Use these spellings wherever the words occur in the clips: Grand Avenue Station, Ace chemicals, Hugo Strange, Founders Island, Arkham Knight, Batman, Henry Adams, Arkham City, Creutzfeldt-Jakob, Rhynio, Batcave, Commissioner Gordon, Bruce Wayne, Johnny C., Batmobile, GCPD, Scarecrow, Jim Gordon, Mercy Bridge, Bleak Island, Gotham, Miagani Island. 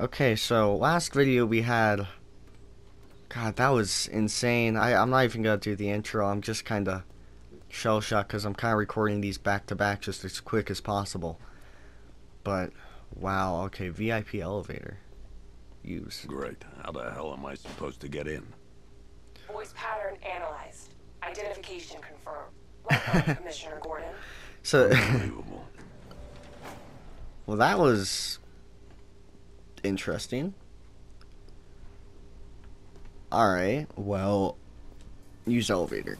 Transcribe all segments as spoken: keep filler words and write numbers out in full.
Okay, so last video we had, God, that was insane. I, I'm not even gonna do the intro. I'm just kind of shell shocked because I'm kind of recording these back to back just as quick as possible. But wow, okay, V I P elevator. Use. Great. How the hell am I supposed to get in? Voice pattern analyzed. Identification confirmed. Welcome, Commissioner Gordon. So, unbelievable. Well, that was interesting. Alright, well, use elevator.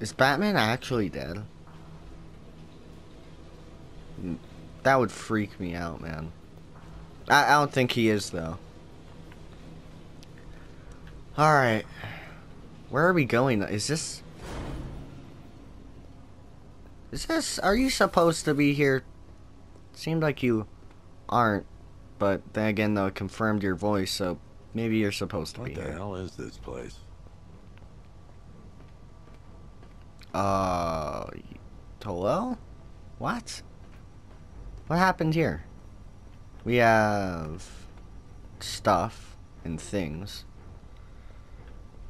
Is Batman actually dead? That would freak me out, man. I, I don't think he is, though. Alright. Where are we going? Is this... Is this... Are you supposed to be here? Seemed like you aren't. But then again, though, it confirmed your voice, so maybe you're supposed to be here. What the hell is this place? Uh... Hello? What? What happened here? We have... stuff and things.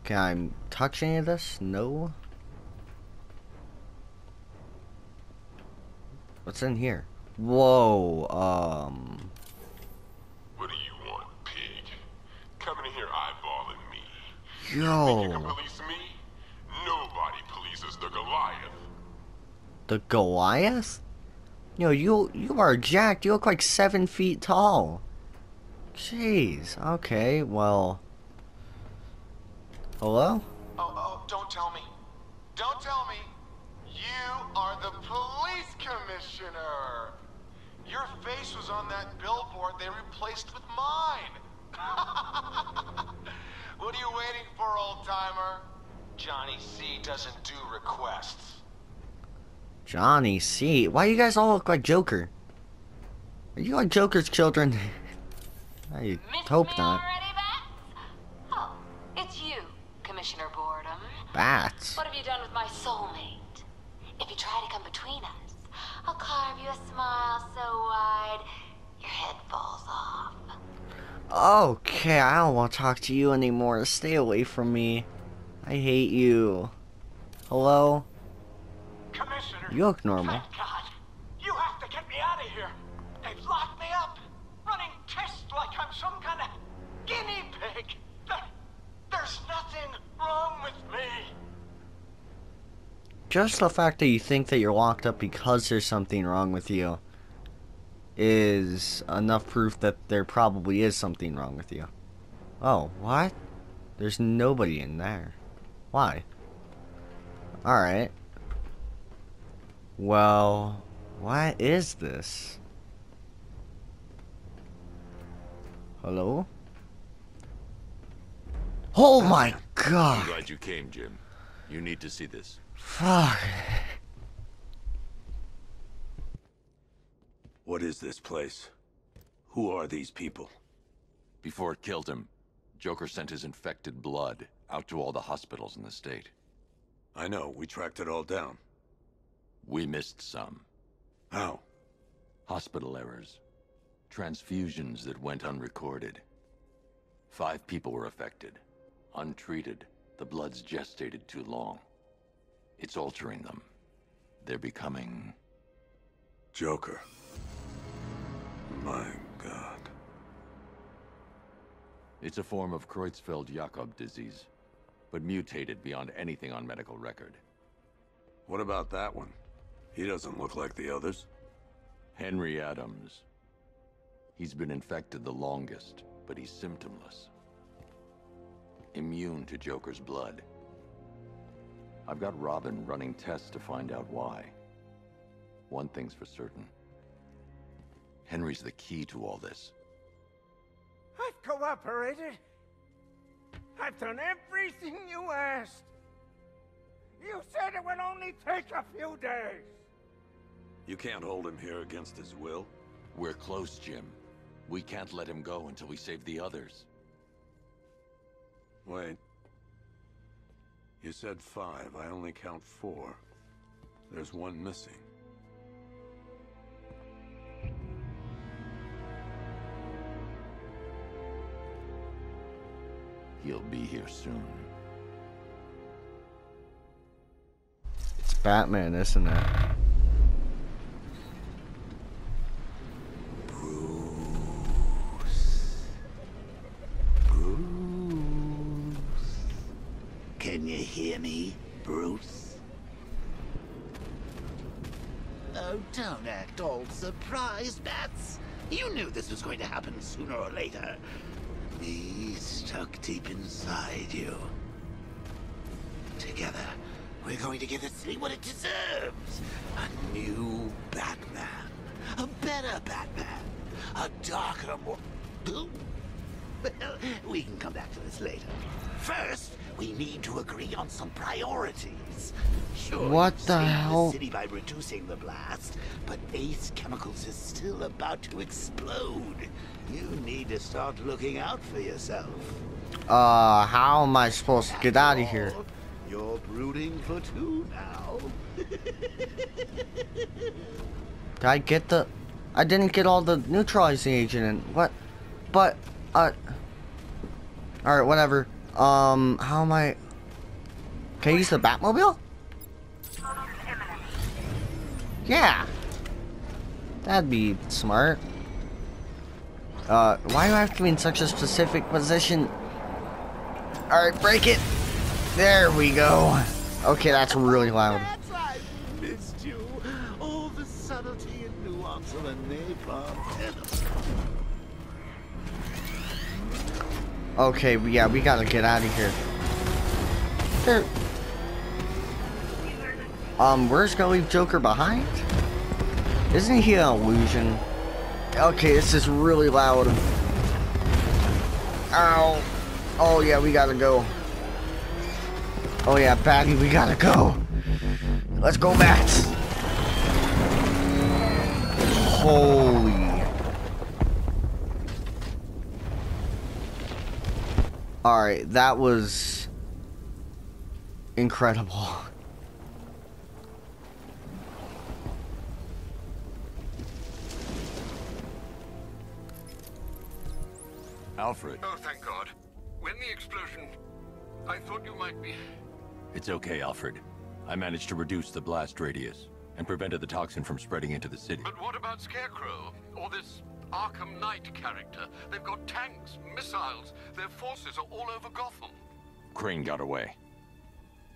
Can I touch any of this? No. What's in here? Whoa, um... What do you want, pig? Coming in here eyeballing me. Yo! You think you can police me? Nobody polices the Goliath. The Goliath? Yo, you, you are jacked. You look like seven feet tall. Jeez, okay, well... Hello? Oh, oh, don't tell me. Don't tell me. You are the police commissioner. Your face was on that billboard they replaced with mine. What are you waiting for, old-timer? Johnny C. doesn't do requests. Johnny C. Why do you guys all look like Joker? Are you like Joker's children? I hope not. Boredom. Bats. What have you done with my soulmate? If you try to come between us, I'll carve you a smile so wide your head falls off. Okay, I don't want to talk to you anymore. Stay away from me. I hate you. Hello? Commissioner. You look normal. Thank God. You have to get me out of here. They've locked me up, running tests like I'm some kind of guinea pig. There's nothing wrong with me. Just the fact that you think that you're locked up because there's something wrong with you is enough proof that there probably is something wrong with you. Oh, what? There's nobody in there. Why? Alright. Well, what is this? Hello? Oh my God! I'm glad you came, Jim. You need to see this. Fuck. What is this place? Who are these people? Before it killed him, Joker sent his infected blood out to all the hospitals in the state. I know, we tracked it all down. We missed some. How? Hospital errors. Transfusions that went unrecorded. Five people were affected. Untreated, the blood's gestated too long. It's altering them. They're becoming... Joker. My God. It's a form of Creutzfeldt-Jakob disease, but mutated beyond anything on medical record. What about that one? He doesn't look like the others. Henry Adams. He's been infected the longest, but he's symptomless. Immune to Joker's blood. I've got Robin running tests to find out why. One thing's for certain. Henry's the key to all this. I've cooperated. I've done everything you asked. You said it would only take a few days. You can't hold him here against his will. We're close, Jim. We can't let him go until we save the others. Wait. You said five. I only count four. There's one missing. He'll be here soon. It's Batman, isn't it? Bruce. Bruce. Can you hear me, Bruce? Oh, don't act all surprised, Bats. You knew this was going to happen sooner or later. Me stuck deep inside you. Together, we're going to give the city what it deserves. A new Batman. A better Batman. A darker, more... Well, we can come back to this later. First, we need to agree on some priorities. Sure, what the hell? The city by reducing the blast, but Ace Chemicals is still about to explode. You need to start looking out for yourself. Uh, how am I supposed to get out of here? You're brooding for two now. Did I get the? I didn't get all the neutralizing agent in. What? But, uh. All right, whatever. Um, how am I? Can I use the Batmobile? Yeah, that'd be smart. Uh, why do I have to be in such a specific position? Alright, break it! There we go! Okay, that's really loud. I've missed you. All the subtlety and nuance of a napalm. Okay, yeah, we gotta get out of here. There. Um, we're just gonna leave Joker behind? Isn't he an illusion? Okay, this is really loud. Ow. Oh, yeah, we gotta go. Oh, yeah, Baggy, we gotta go. Let's go, Bats. Holy. Alright, that was incredible. Alfred. Oh, thank God. When the explosion... I thought you might be... It's okay, Alfred. I managed to reduce the blast radius and prevented the toxin from spreading into the city. But what about Scarecrow? Or this Arkham Knight character? They've got tanks, missiles. Their forces are all over Gotham. Crane got away.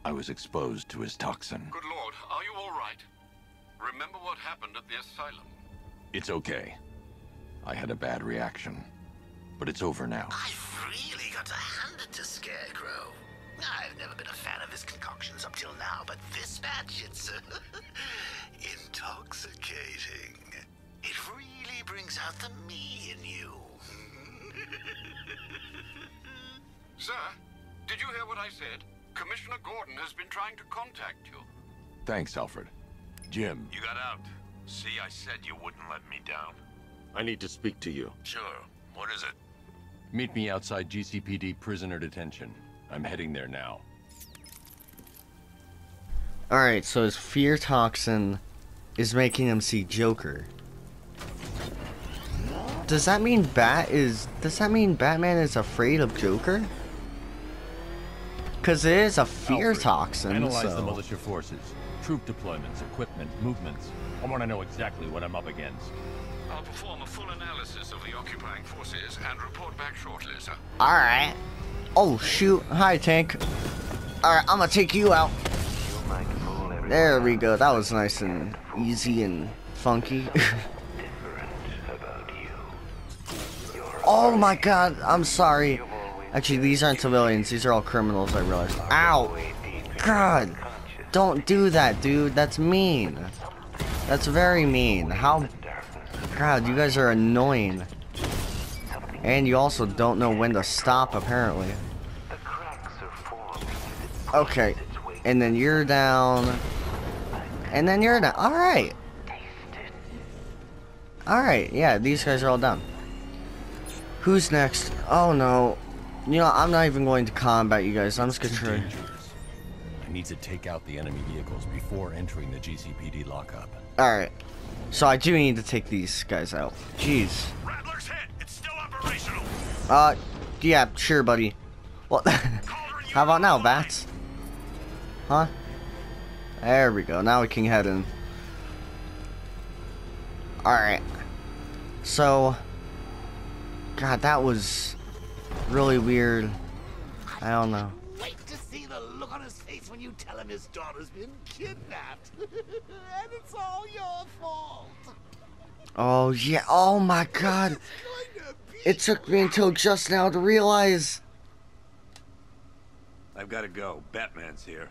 I was exposed to his toxin. Good Lord, are you all right? Remember what happened at the asylum? It's okay. I had a bad reaction. But it's over now. I've really got to hand it to Scarecrow. I've never been a fan of his concoctions up till now, but this batch, it's... intoxicating. It really brings out the me in you. Sir, did you hear what I said? Commissioner Gordon has been trying to contact you. Thanks, Alfred. Jim. You got out. See, I said you wouldn't let me down. I need to speak to you. Sure. What is it? Meet me outside G C P D prisoner detention. I'm heading there now. Alright, so his fear toxin is making him see Joker. Does that mean Bat is... Does that mean Batman is afraid of Joker? Because it is a fear Alfred, toxin, analyze so... the militia forces. Troop deployments, equipment, movements. I want to know exactly what I'm up against. I'll perform a full analysis of the occupying forces and report back shortly, sir. Alright. Oh, shoot. Hi, Tank. Alright, I'm gonna take you out. There we go. That was nice and easy and funky. Oh my god. I'm sorry. Actually, these aren't civilians. These are all criminals, I realized. Ow. God. Don't do that, dude. That's mean. That's very mean. How... God, you guys are annoying. And you also don't know when to stop, apparently. Okay. And then you're down. And then you're down. Alright. Alright, yeah, these guys are all down. Who's next? Oh, no. You know, I'm not even going to combat you guys. I'm just going to try. I need to take out the enemy vehicles before entering the G C P D lockup. Alright. So I do need to take these guys out. Jeez. Rattler's hit. It's still operational. Uh, yeah, sure, buddy. Well, how about now, Bats? Huh? There we go. Now we can head in. Alright. So... God, that was really weird. I don't know. Wait to see the look on his face when you tell him his daughter's been kidnapped. And it's all your fault. Oh, yeah. Oh, my God. It took me until just now to realize. I've got to go. Batman's here.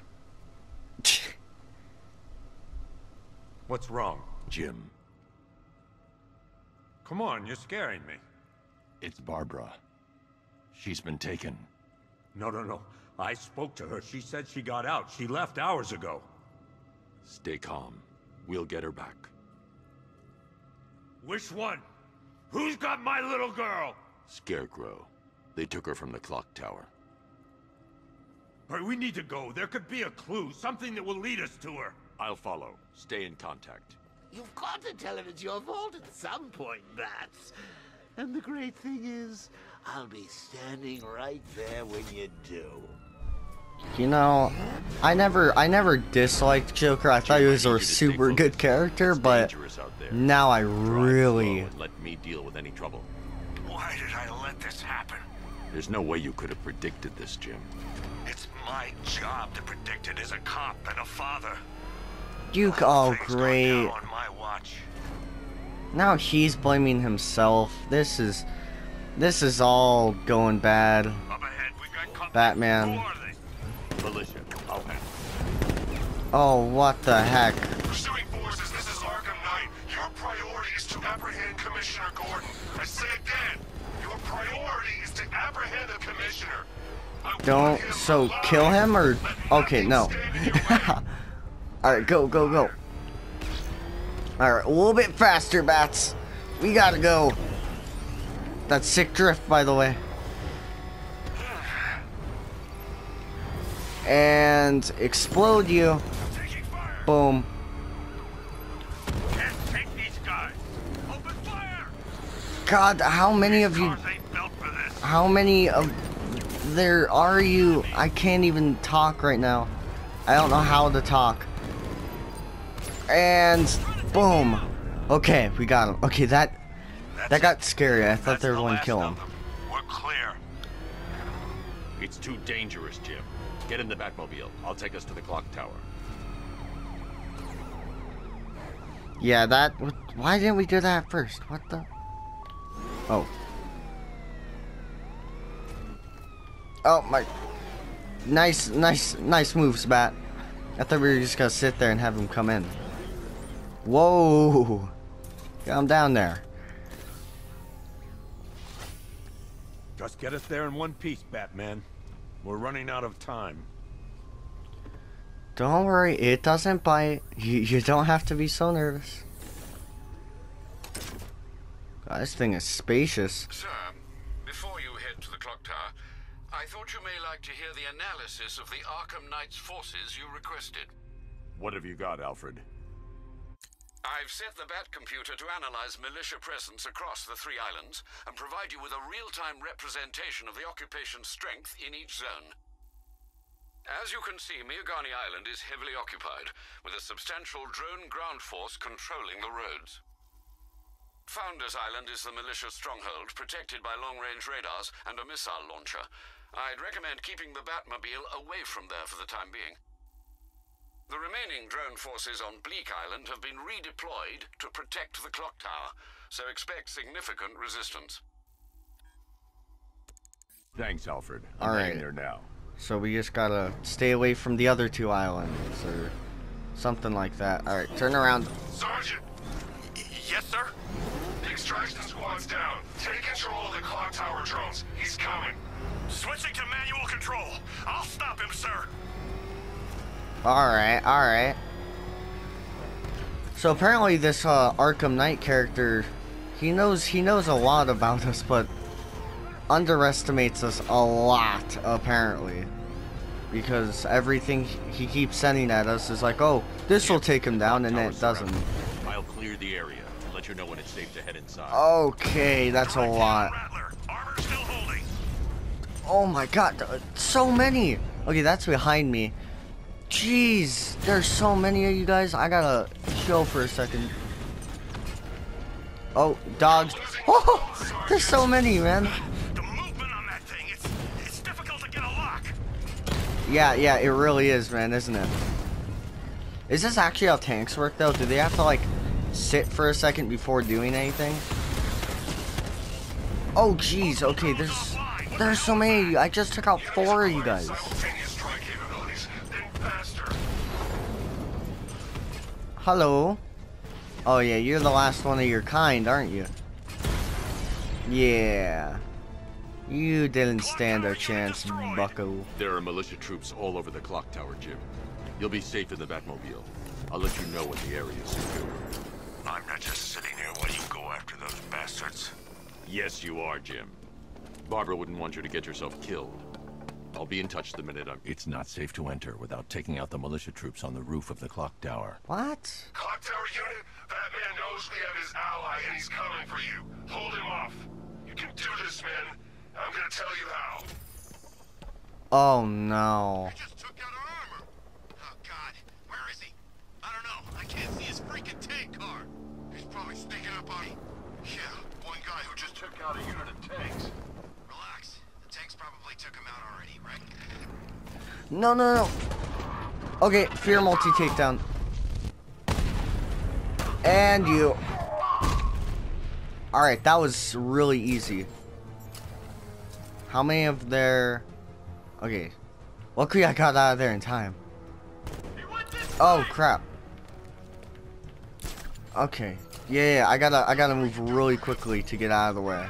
What's wrong, Jim? Come on, you're scaring me. It's Barbara. She's been taken. No, no, no. I spoke to her. She said she got out. She left hours ago. Stay calm. We'll get her back. Which one? Who's got my little girl? Scarecrow. They took her from the clock tower. All right, we need to go. There could be a clue, something that will lead us to her. I'll follow. Stay in contact. You've got to tell him it's your fault at some point, Bats. And the great thing is, I'll be standing right there when you do. You know, I never, I never disliked Joker. I thought he was a super good character, but now I really. Let me deal with any trouble. Why did I let this happen? There's no way you could have predicted this, Jim. It's my job to predict it as a cop and a father. You oh great. On my watch. Now he's blaming himself. This is this is all going bad. Up ahead, we got Batman. Militia. Oh, what the heck? Pursuing forces, this is Arkham Knight. Your priority is to apprehend Commissioner Gordon. I say again, your priority is to apprehend the commissioner. I Don't so alive. Kill him or okay, no. Alright, go, go, go. Alright, a little bit faster, Bats. We gotta go. That sick drift, by the way. And explode you. Boom. Can't take these guys. Open fire. God, how many of you... How many of... There are you... I can't even talk right now. I don't know how to talk. And boom. Okay, we got him. Okay, that that got scary. I thought they were going to kill him. We're clear. It's too dangerous, Jim. Get in the Batmobile. I'll take us to the clock tower. Yeah, that. Why didn't we do that first? What the? Oh. Oh my. Nice, nice, nice moves, Bat. I thought we were just gonna sit there and have him come in. Whoa! Calm down there. Just get us there in one piece, Batman. We're running out of time. Don't worry, it doesn't bite. You, you don't have to be so nervous. God, this thing is spacious. Sir, before you head to the clock tower, I thought you may like to hear the analysis of the Arkham Knight's forces you requested. What have you got, Alfred? I've set the Bat computer to analyze militia presence across the three islands and provide you with a real-time representation of the occupation's strength in each zone. As you can see, Miagani Island is heavily occupied, with a substantial drone ground force controlling the roads. Founders Island is the militia stronghold, protected by long-range radars and a missile launcher. I'd recommend keeping the Batmobile away from there for the time being. The remaining drone forces on Bleak Island have been redeployed to protect the clock tower, so expect significant resistance. Thanks, Alfred. I'm right there now. So we just gotta stay away from the other two islands, or something like that. All right, turn around. Sergeant! Yes, sir? The extraction squad's down. Take control of the clock tower drones. He's coming. Switching to manual control. I'll stop him, sir. Alright, alright. So apparently this uh, Arkham Knight character, he knows he knows a lot about us, but underestimates us a lot, apparently. because everything he keeps sending at us is like, oh, this will take him down, and then it doesn't. I'll clear the area and let you know when it's safe to head inside. Okay, that's a lot. Oh my god, so many. Okay, that's behind me. Jeez, there's so many of you guys. I gotta chill for a second. Oh, dogs. Oh, there's so many, man. The movement on that thing, it's, it's difficult to get a lock. Yeah, yeah, it really is, man, isn't it? Is this actually how tanks work, though? Do they have to, like, sit for a second before doing anything? Oh, jeez, okay, there's... There's so many of you. I just took out four of you guys. Hello. Oh yeah, you're the last one of your kind, aren't you? Yeah. You didn't stand a chance, bucko. There are militia troops all over the clock tower, Jim. You'll be safe in the Batmobile. I'll let you know what the area is secure. I'm not just sitting here while you go after those bastards. Yes, you are, Jim. Barbara wouldn't want you to get yourself killed. I'll be in touch the minute I'm... It's not safe to enter without taking out the militia troops on the roof of the clock tower. What? Clock tower unit? That man knows we have his ally and he's coming for you. Hold him off. You can do this, man. I'm gonna tell you how. Oh, no. I just took out our armor. Oh, God. Where is he? I don't know. I can't see his freaking tank car. He's probably sneaking up on me. Yeah, one guy who just took out a unit of tanks. No, no, no. Okay, fear multi takedown. And you. Alright, that was really easy. How many of their. Okay. Luckily, I got out of there in time. Oh, crap. Okay. Yeah, yeah, I gotta, I gotta move really quickly to get out of the way.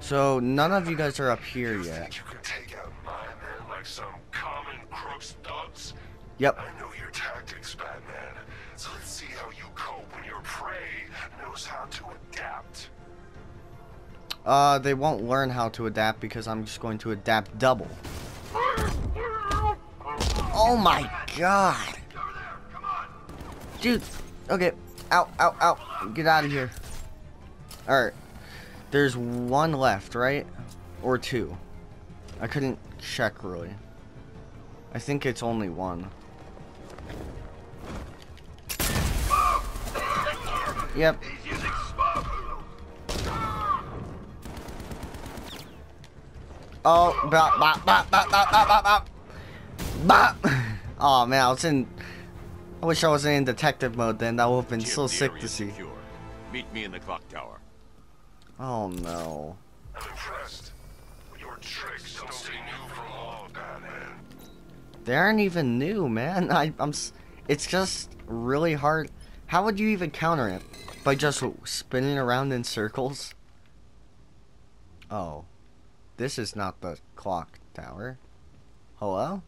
So none of you guys are up here you yet. You can take out my men like some common crooks thugs? Yep. I know your tactics, Batman. So let's see how you cope when your prey knows how to adapt. Uh, they won't learn how to adapt because I'm just going to adapt double. Oh my god. Dude. Okay. Ow, ow, ow. Get out of here. Alright. There's one left, right? Or two. I couldn't check, really. I think it's only one. Yep. Oh, bop, bop, bop, bop, bop, bop, bop, bop. Oh, man, I was in... I wish I wasn't in detective mode then. That would have been so sick to see. Meet me in the clock tower. Oh no. I'm impressed. Your tricks don't seem new from all of that, man. They aren't even new, man. I, I'm. It's just really hard. How would you even counter it? By just spinning around in circles? Oh. This is not the clock tower. Hello?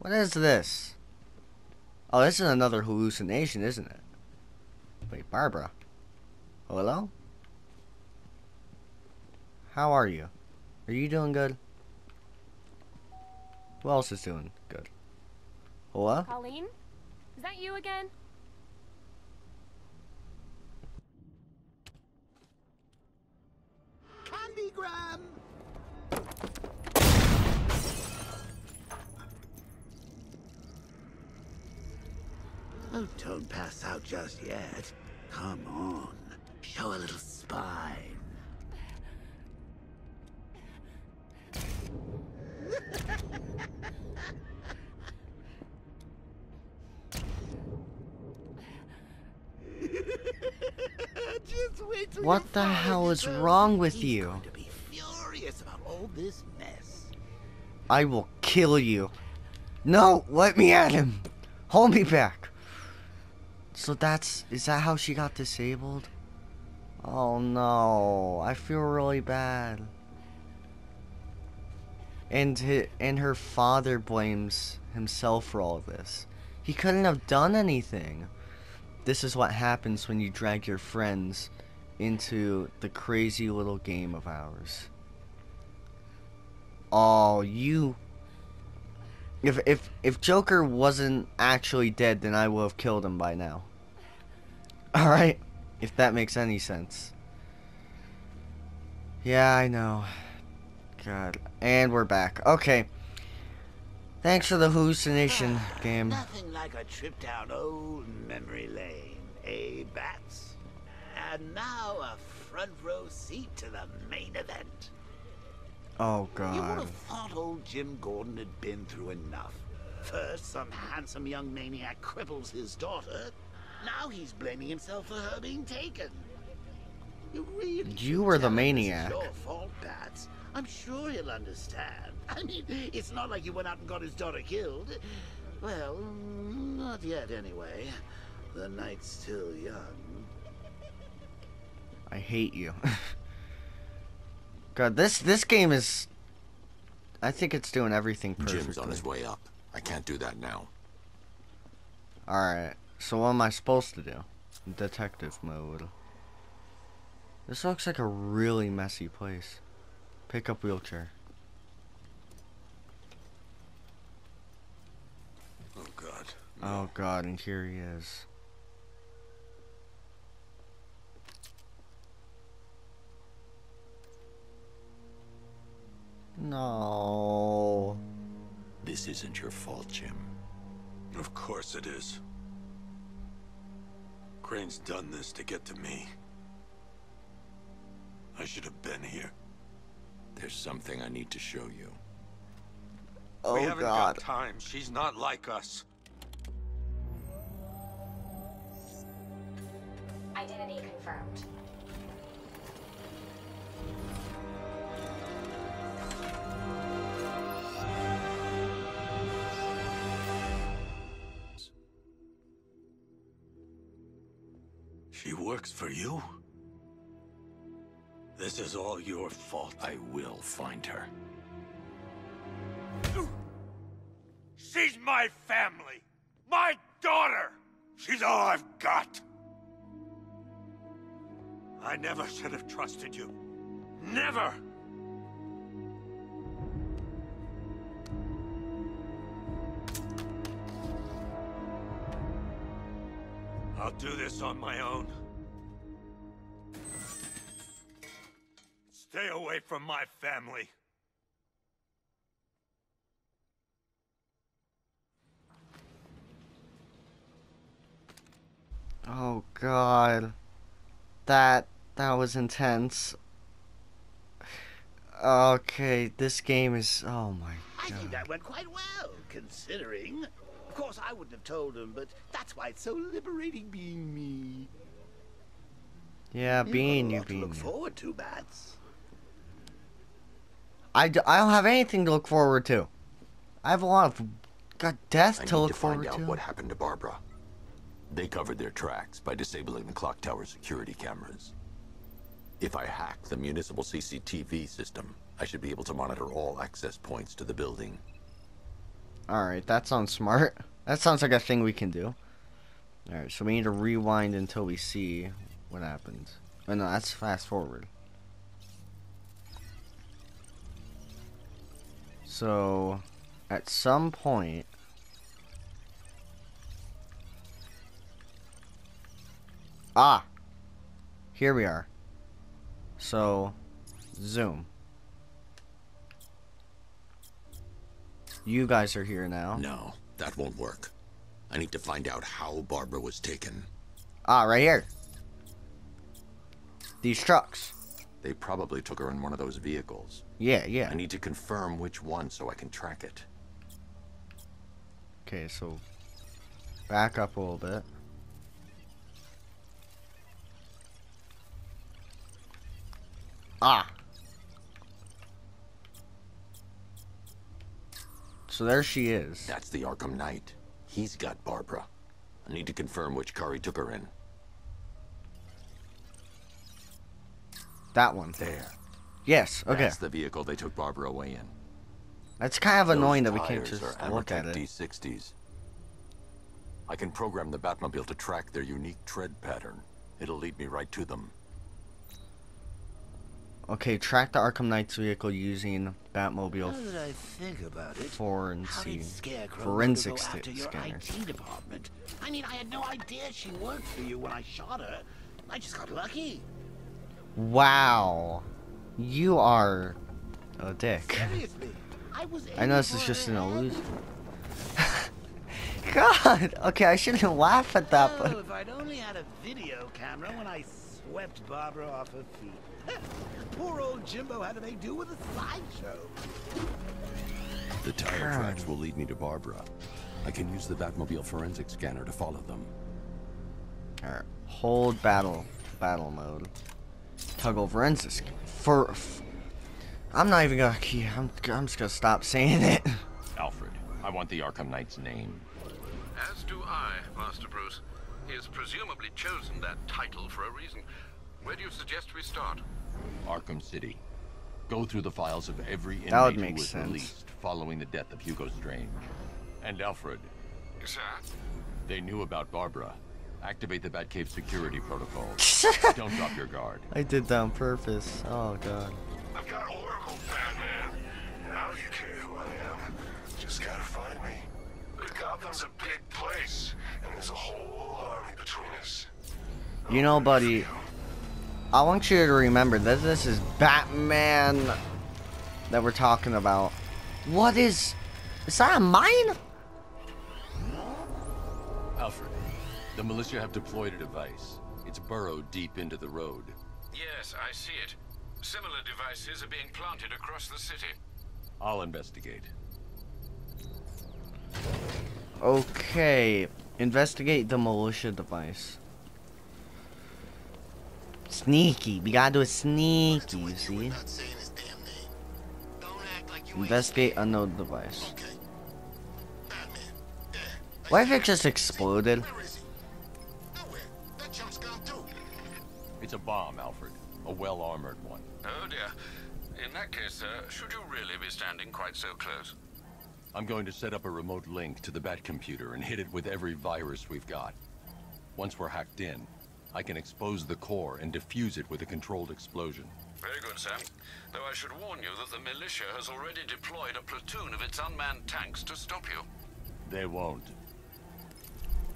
What is this? Oh, this is another hallucination, isn't it? Wait, Barbara. Hello? How are you? Are you doing good? Who else is doing good? Hello? Colleen? Is that you again? Candygram! Oh, don't pass out just yet. Come on. Show a little spine. What the hell is wrong with you? I will kill you. No, let me at him. Hold me back. So that's, is that how she got disabled? Oh no, I feel really bad. And his, and her father blames himself for all of this. He couldn't have done anything. This is what happens when you drag your friends into the crazy little game of ours. Oh, you... If, if, if Joker wasn't actually dead, then I would have killed him by now. Alright? If that makes any sense. Yeah, I know. God. And we're back. Okay. Thanks for the hallucination game. Nothing like a trip down old memory lane, eh, Bats? And now a front row seat to the main event. Oh, God. You would have thought old Jim Gordon had been through enough. First, some handsome young maniac cripples his daughter. Now he's blaming himself for her being taken. You really... You were the maniac. It's your fault, Bats. I'm sure you'll understand. I mean, it's not like you went out and got his daughter killed. Well, not yet, anyway. The night's still young. I hate you. God, this this game is... I think it's doing everything perfectly. Jim's on his way up. I can't do that now. Alright, so what am I supposed to do? Detective mode. This looks like a really messy place. Pick up wheelchair. Oh, God. No. Oh, God, and here he is. No. This isn't your fault, Jim. Of course it is. Crane's done this to get to me. I should have been here. There's something I need to show you. Oh, God. We haven't got time. She's not like us. Identity confirmed. She works for you? This is all your fault. I will find her. She's my family! My daughter! She's all I've got! I never should have trusted you. Never! I'll do this on my own. Stay away from my family. Oh, God. That... that was intense. Okay, this game is... oh, my God. I think that went quite well, considering. Of course, I wouldn't have told him, but that's why it's so liberating being me. Yeah, being you, being you. Look forward to, Bats. I, d I don't have anything to look forward to. I have a lot of got death I to look to forward find out to. What happened to Barbara? They covered their tracks by disabling the clock tower security cameras. If I hack the municipal C C T V system, I should be able to monitor all access points to the building. All right, that sounds smart. That sounds like a thing we can do. All right, so we need to rewind until we see what happens. Oh no, that's fast forward. So, at some point, ah, here we are. So, zoom. You guys are here now. No, that won't work. I need to find out how Barbara was taken. Ah, right here. These trucks. They probably took her in one of those vehicles. Yeah, yeah. I need to confirm which one so I can track it. Okay, so back up a little bit. Ah. So there she is. That's the Arkham Knight. He's got Barbara. I need to confirm which car he took her in. That one. There. Yes, okay. That's the vehicle they took Barbara away in. That's kind of Those annoying that we can't just look at it. D sixties. I can program the Batmobile to track their unique tread pattern. It'll lead me right to them. Okay, track the Arkham Knight's vehicle using Batmobile. How did I think about it? Forensic scanner. I mean, I had no idea she worked for you when I shot her. I just got lucky. Wow, you are a dick. Seriously, I was. I know this is just an illusion. God. Okay, I shouldn't laugh at that. But oh, if I'd only had a video camera when I swept Barbara off her feet. Poor old Jimbo had to make do with a sideshow. The tire God. tracks will lead me to Barbara. I can use the Batmobile forensic scanner to follow them. All right, hold battle, battle mode. Toggle forensic scanner. For, f I'm not even gonna. I'm, I'm just gonna stop saying it. Alfred, I want the Arkham Knight's name. As do I, Master Bruce. He has presumably chosen that title for a reason. Where do you suggest we start? Arkham City. Go through the files of every inmate that would make who was sense. released following the death of Hugo Strange. And Alfred. Yes, sir? They knew about Barbara. Activate the Batcave security protocol. Don't drop your guard. I did that on purpose. Oh, God. I've got Oracle, Batman. Now you care who I am. Just gotta find me. But Gotham's a big place, and there's a whole army between us. You know, buddy, I want you to remember that this is Batman that we're talking about. What is... Is that a mine? Alfred, the militia have deployed a device. It's burrowed deep into the road. Yes, I see it. Similar devices are being planted across the city. I'll investigate. Okay. Investigate the militia device. Sneaky. We gotta do it sneaky, you see? Investigate unknown device. What if it just exploded? It's a bomb, Alfred. A well-armored one. Oh dear. In that case, sir, should you really be standing quite so close? I'm going to set up a remote link to the Bat computer and hit it with every virus we've got. Once we're hacked in, I can expose the core and defuse it with a controlled explosion. Very good, Sam. Though I should warn you that the militia has already deployed a platoon of its unmanned tanks to stop you. They won't.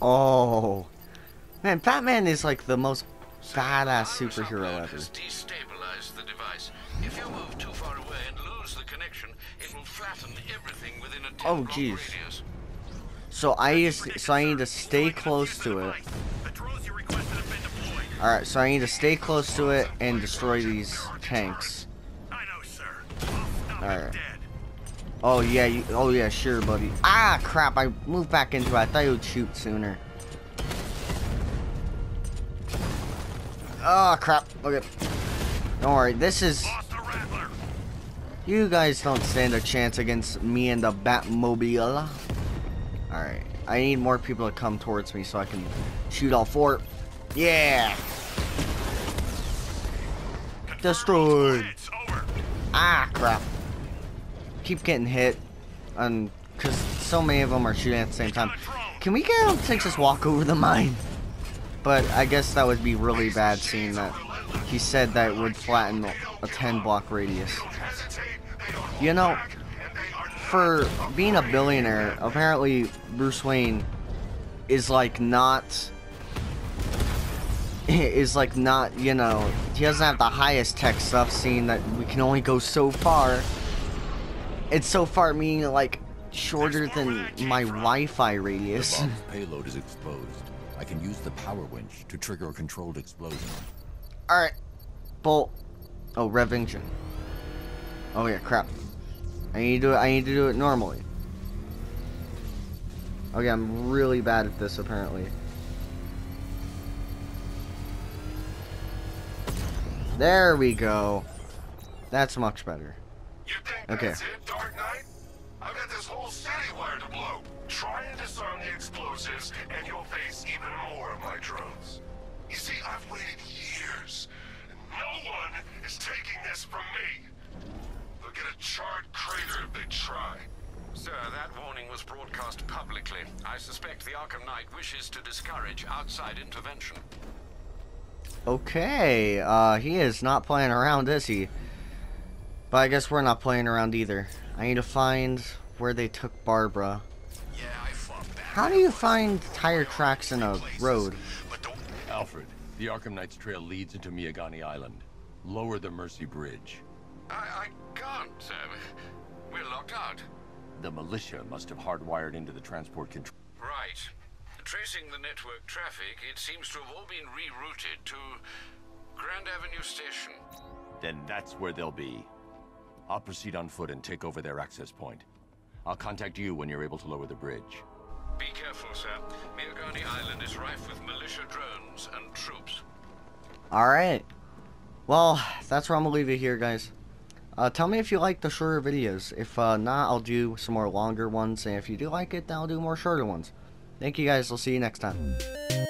Oh. Man, Batman is like the most so badass superhero ever. Has destabilized the device. If you move too far away and lose the connection, it will flatten everything within a ten oh, geez. radius. So I used, so I need to stay close to it. Alright, so I need to stay close to it and destroy these tanks. Alright. Oh yeah, you, oh yeah, sure, buddy. Ah, crap, I moved back into it. I thought it would shoot sooner. Oh, crap. Okay. Don't worry, this is... You guys don't stand a chance against me and the Batmobile. Alright, I need more people to come towards me so I can shoot all four. Yeah! Destroyed! Ah, crap. Keep getting hit. And because so many of them are shooting at the same time. Can we get them to just walk over the mine? But I guess that would be really bad seeing that he said that it would flatten a ten block radius. You know, for being a billionaire, apparently Bruce Wayne is like not... is like not, you know, he doesn't have the highest tech stuff, seeing that we can only go so far. It's so far meaning like shorter than my Wi-Fi radius. The payload is exposed. I can use the power winch to trigger a controlled explosion. Alright. Bolt. Oh, rev engine. Oh yeah, crap. I need to do it I need to do it normally. Okay, I'm really bad at this apparently. There we go. That's much better. You think okay. That's it, Dark Knight? I've got this whole city wired to blow. Try and disarm the explosives, and you'll face even more of my drones. You see, I've waited years, and no one is taking this from me. They'll get a charred crater if they try. Sir, that warning was broadcast publicly. I suspect the Arkham Knight wishes to discourage outside intervention. Okay, uh, he is not playing around, is he? But I guess we're not playing around either. I need to find where they took Barbara. Yeah, I fought back. How do you find tire tracks in a road? But don't... Alfred, the Arkham Knight's trail leads into Miagani Island. Lower the Mercy Bridge. I, I can't, sir. We're locked out. The militia must have hardwired into the transport control. Right. Tracing the network traffic, it seems to have all been rerouted to Grand Avenue Station. Then that's where they'll be. I'll proceed on foot and take over their access point. I'll contact you when you're able to lower the bridge. Be careful, sir. Miagani Island is rife with militia drones and troops. Alright. Well, that's where I'm gonna leave it here, guys. Uh, tell me if you like the shorter videos. If uh, not, I'll do some more longer ones. And if you do like it, then I'll do more shorter ones. Thank you guys. I'll see you next time.